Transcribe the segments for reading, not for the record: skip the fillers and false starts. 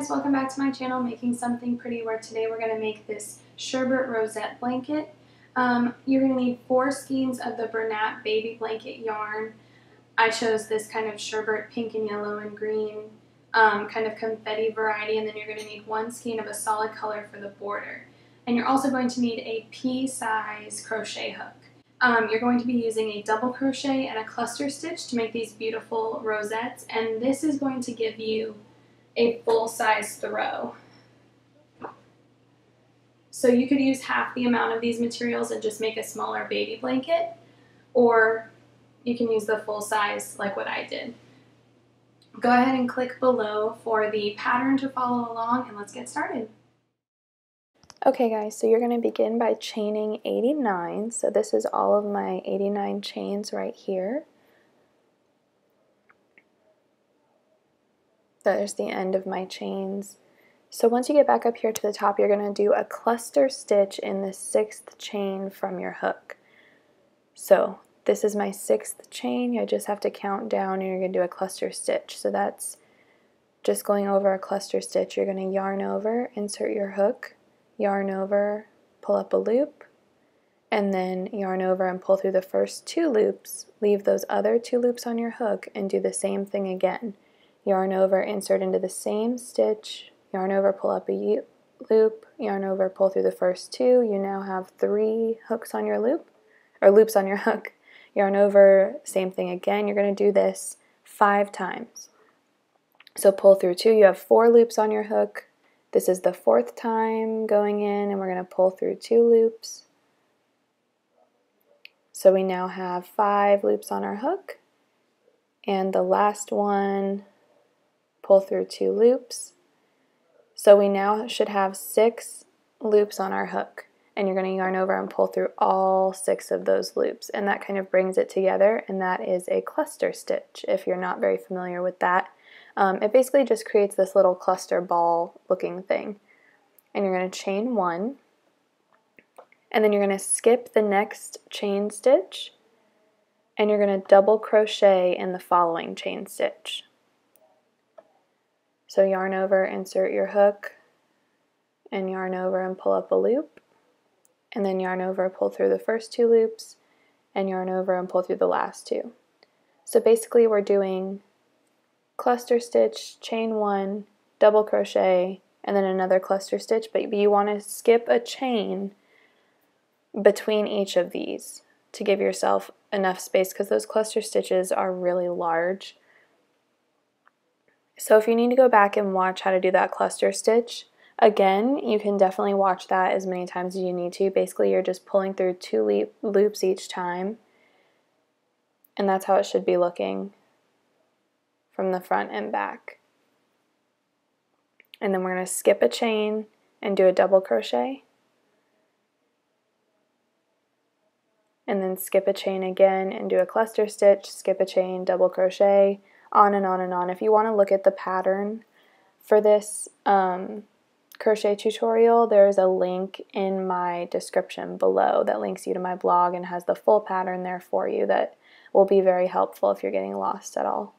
guys, welcome back to my channel, Making Something Pretty, where today we're going to make this Sherbert Rosette blanket. You're going to need 4 skeins of the Bernat baby blanket yarn. I chose this kind of sherbet pink and yellow and green kind of confetti variety, and then you're going to need 1 skein of a solid color for the border. And you're also going to need a pea-size crochet hook. You're going to be using a double crochet and a cluster stitch to make these beautiful rosettes, and this is going to give you a full-size throw. So you could use half the amount of these materials and just make a smaller baby blanket, or you can use the full size like what I did. Go ahead and click below for the pattern to follow along, and let's get started. Okay guys, so you're going to begin by chaining 89. So this is all of my 89 chains right here. There's the end of my chains. So once you get back up here to the top, you're going to do a cluster stitch in the 6th chain from your hook. So this is my 6th chain. I just have to count down and you're going to do a cluster stitch. So that's just going over a cluster stitch. You're going to yarn over, insert your hook, yarn over, pull up a loop, and then yarn over and pull through the first 2 loops. Leave those other 2 loops on your hook and do the same thing again. Yarn over, insert into the same stitch, yarn over, pull up a loop, yarn over, pull through the first 2. You now have 3 hooks on your loop, or loops on your hook. Yarn over, same thing again. You're going to do this 5 times. So pull through 2, you have 4 loops on your hook. This is the 4th time going in, and we're going to pull through 2 loops. So we now have 5 loops on our hook, and the last one, pull through 2 loops. So we now should have 6 loops on our hook, and you're going to yarn over and pull through all 6 of those loops, and that kind of brings it together, and that is a cluster stitch if you're not very familiar with that. It basically just creates this little cluster ball looking thing, and you're going to chain 1, and then you're going to skip the next chain stitch, and you're going to double crochet in the following chain stitch. So yarn over, insert your hook, and yarn over and pull up a loop, and then yarn over, pull through the first 2 loops, and yarn over and pull through the last 2. So basically we're doing cluster stitch, chain 1, double crochet, and then another cluster stitch, but you want to skip a chain between each of these to give yourself enough space because those cluster stitches are really large. So if you need to go back and watch how to do that cluster stitch, again, you can definitely watch that as many times as you need to. Basically, you're just pulling through 2 loops each time, and that's how it should be looking from the front and back. And then we're going to skip a chain and do a double crochet, and then skip a chain again and do a cluster stitch, skip a chain, double crochet, on and on and on. If you want to look at the pattern for this crochet tutorial, there's a link in my description below that links you to my blog and has the full pattern there for you that will be very helpful if you're getting lost at all.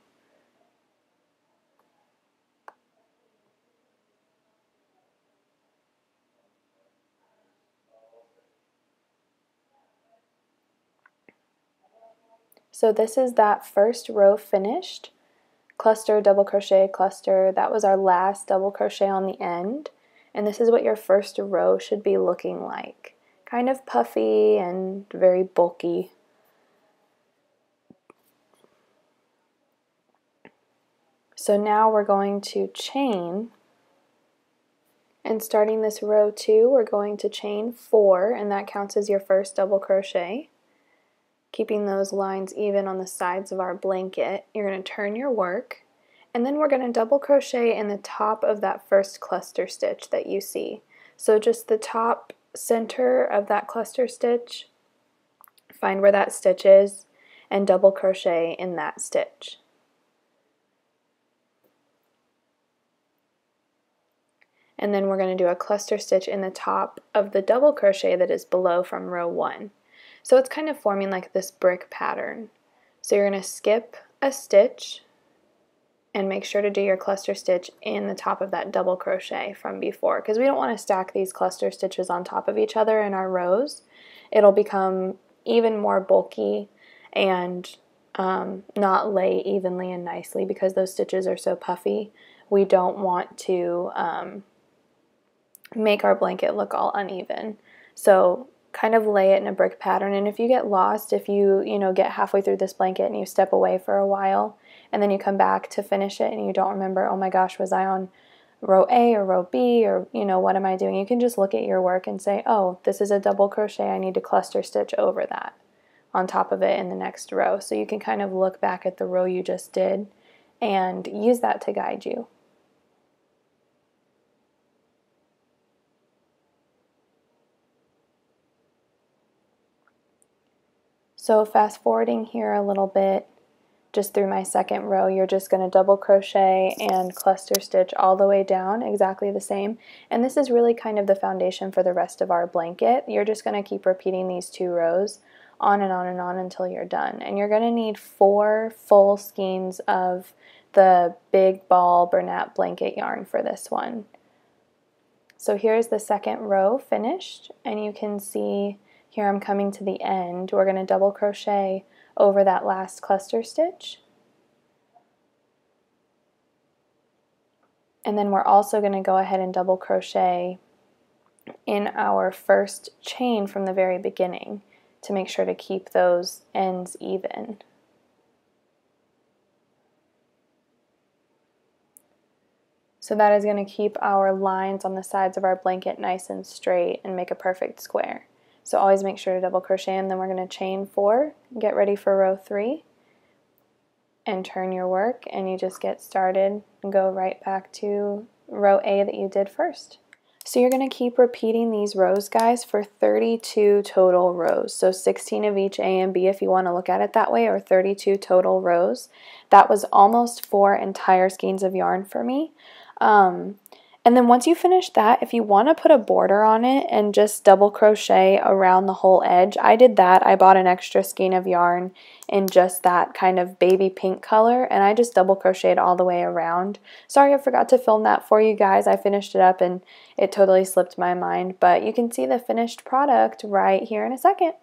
So this is that first row finished. Cluster, double crochet, cluster. That was our last double crochet on the end, and this is what your first row should be looking like. Kind of puffy and very bulky. So now we're going to chain, and starting this row 2, we're going to chain 4, and that counts as your first double crochet. Keeping those lines even on the sides of our blanket, you're going to turn your work, and then we're going to double crochet in the top of that first cluster stitch that you see. So just the top center of that cluster stitch, find where that stitch is, and double crochet in that stitch. And then we're going to do a cluster stitch in the top of the double crochet that is below from row 1. So it's kind of forming like this brick pattern. So you're going to skip a stitch, and make sure to do your cluster stitch in the top of that double crochet from before, because we don't want to stack these cluster stitches on top of each other in our rows. It'll become even more bulky and not lay evenly and nicely because those stitches are so puffy. We don't want to make our blanket look all uneven. So kind of lay it in a brick pattern, and if you get lost, if you get halfway through this blanket and you step away for a while and then you come back to finish it and you don't remember, oh my gosh, was I on row A or row B, or what am I doing? You can just look at your work and say, oh, this is a double crochet, I need to cluster stitch over that on top of it in the next row. So you can kind of look back at the row you just did and use that to guide you. So fast forwarding here a little bit, just through my second row, you're just going to double crochet and cluster stitch all the way down exactly the same. And this is really kind of the foundation for the rest of our blanket. You're just going to keep repeating these two rows on and on and on until you're done. And you're going to need 4 full skeins of the big ball Bernat blanket yarn for this one. So here's the second row finished, and you can see here I'm coming to the end. We're going to double crochet over that last cluster stitch. And then we're also going to go ahead and double crochet in our first chain from the very beginning to make sure to keep those ends even. So that is going to keep our lines on the sides of our blanket nice and straight and make a perfect square. So always make sure to double crochet, and then we're going to chain 4, get ready for row 3, and turn your work, and you just get started and go right back to row A that you did first. So you're going to keep repeating these rows, guys, for 32 total rows. So 16 of each A and B if you want to look at it that way, or 32 total rows. That was almost 4 entire skeins of yarn for me. And then once you finish that, if you want to put a border on it and just double crochet around the whole edge, I did that. I bought an extra skein of yarn in just that kind of baby pink color, and I just double crocheted all the way around. Sorry, I forgot to film that for you guys. I finished it up and it totally slipped my mind, but you can see the finished product right here in a second.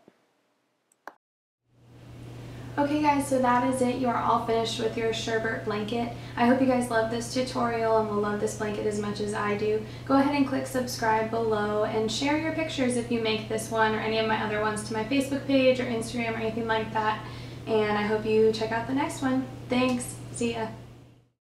Okay guys, so that is it. You are all finished with your Sherbert blanket. I hope you guys love this tutorial and will love this blanket as much as I do. Go ahead and click subscribe below and share your pictures if you make this one or any of my other ones to my Facebook page or Instagram or anything like that. And I hope you check out the next one. Thanks. See ya.